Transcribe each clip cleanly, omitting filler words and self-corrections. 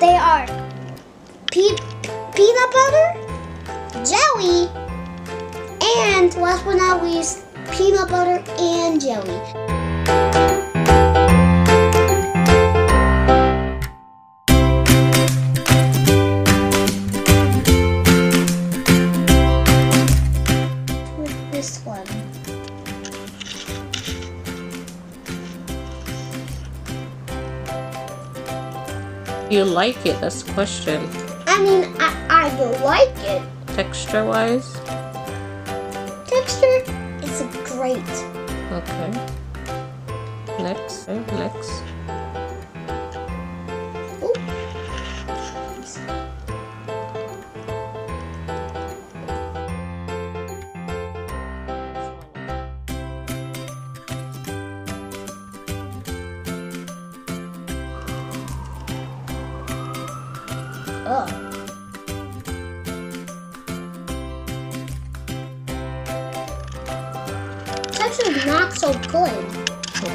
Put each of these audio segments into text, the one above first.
they are peanut butter, jelly, and last but not least, peanut butter and jelly. With this one. You like it? That's the question. I mean, I do like it. Texture-wise? Texture is great. Okay. Next. Next. Ooh. Ugh. Actually not so good.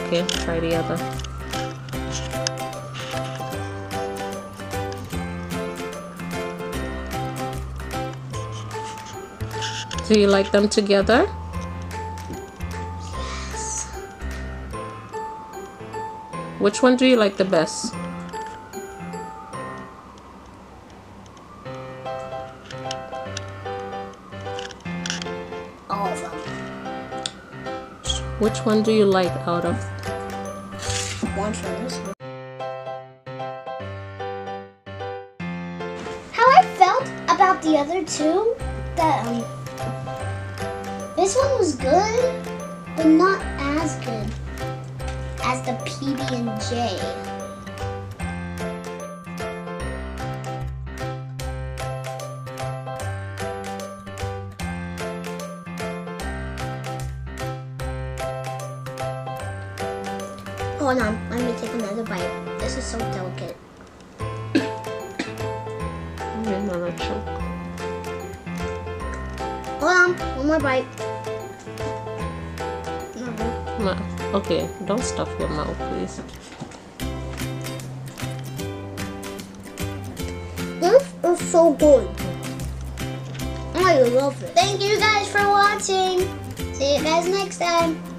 Okay, try the other. Do you like them together? Yes. Which one do you like the best? All of them. Which one do you like out of one from this one? How I felt about the other two, that this one was good, but not as good as the PB&J. Hold on, let me take another bite. This is so delicate. Another chunk. Hold on, one more bite. No, okay, don't stuff your mouth, please. This is so good. I love it. Thank you guys for watching. See you guys next time.